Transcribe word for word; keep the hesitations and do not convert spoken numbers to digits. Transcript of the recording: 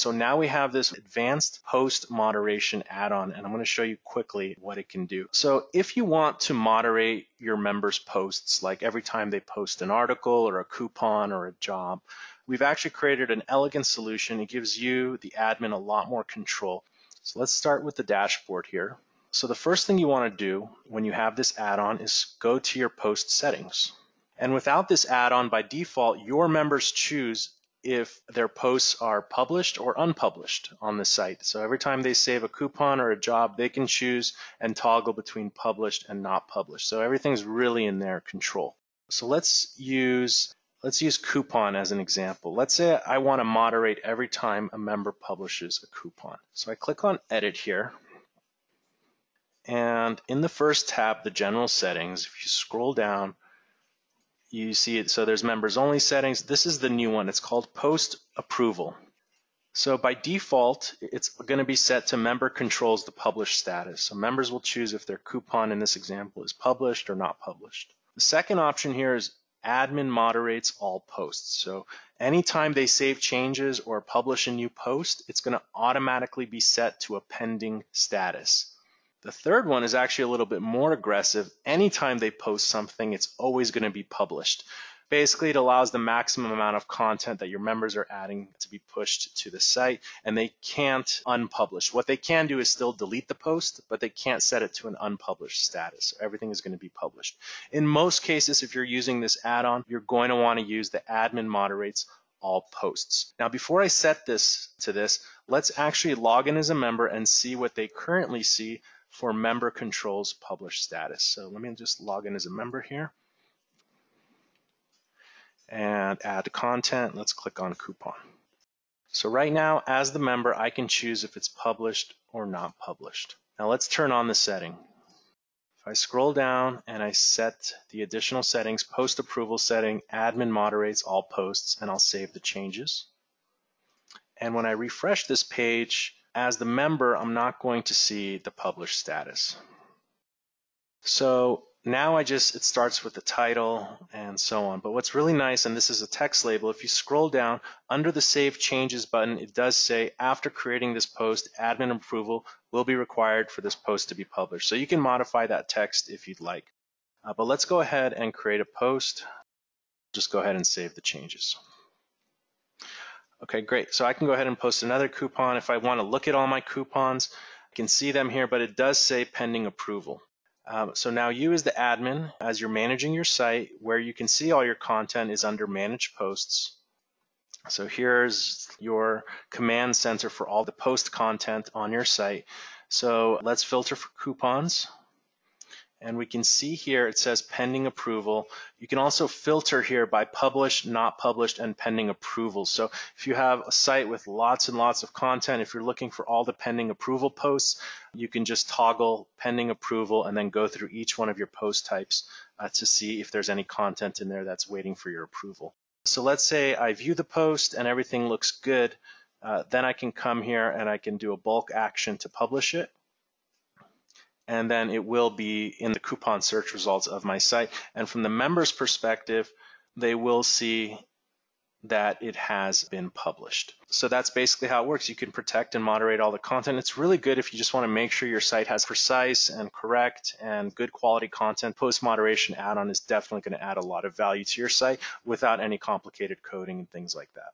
So now we have this advanced post moderation add-on, and I'm going to show you quickly what it can do. So if you want to moderate your members' posts, like every time they post an article or a coupon or a job, we've actually created an elegant solution. It gives you, the admin, a lot more control. So let's start with the dashboard here. So the first thing you want to do when you have this add-on is go to your post settings. And without this add-on, by default, your members choose if their posts are published or unpublished on the site. So every time they save a coupon or a job, they can choose and toggle between published and not published. So everything's really in their control. So let's use let's use coupon as an example. Let's say I want to moderate every time a member publishes a coupon. So I click on Edit here. And in the first tab, the general settings, if you scroll down, you see it, so there's members only settings. This is the new one, it's called post approval. So by default, it's gonna be set to member controls the published status. So members will choose if their coupon in this example is published or not published. The second option here is admin moderates all posts. So anytime they save changes or publish a new post, it's gonna automatically be set to a pending status. The third one is actually a little bit more aggressive. Anytime they post something, it's always going to be published. Basically, it allows the maximum amount of content that your members are adding to be pushed to the site, and they can't unpublish. What they can do is still delete the post, but they can't set it to an unpublished status. Everything is going to be published. In most cases, if you're using this add-on, you're going to want to use the admin moderates all posts. Now, before I set this to this, let's actually log in as a member and see what they currently see for member controls published status. So let me just log in as a member here and add content. Let's click on coupon. So right now, as the member, I can choose if it's published or not published. Now let's turn on the setting. If I scroll down and I set the additional settings, post approval setting, admin moderates all posts, and I'll save the changes. And when I refresh this page, as the member, I'm not going to see the published status. So now I just, it starts with the title and so on. But what's really nice, and this is a text label, if you scroll down under the Save Changes button, it does say, after creating this post, admin approval will be required for this post to be published. So you can modify that text if you'd like. Uh, but let's go ahead and create a post. Just go ahead and save the changes. Okay, great. So I can go ahead and post another coupon. If I want to look at all my coupons, I can see them here, but it does say pending approval. Um, so now you as the admin, as you're managing your site, where you can see all your content is under Manage Posts. So here's your command center for all the post content on your site. So let's filter for coupons. And we can see here it says pending approval. You can also filter here by published, not published, and pending approval. So if you have a site with lots and lots of content, if you're looking for all the pending approval posts, you can just toggle pending approval and then go through each one of your post types uh, to see if there's any content in there that's waiting for your approval. So let's say I view the post and everything looks good. Uh, then I can come here and I can do a bulk action to publish it. And then it will be in the coupon search results of my site. And from the member's perspective, they will see that it has been published. So that's basically how it works. You can protect and moderate all the content. It's really good if you just want to make sure your site has precise and correct and good quality content. Post moderation add-on is definitely going to add a lot of value to your site without any complicated coding and things like that.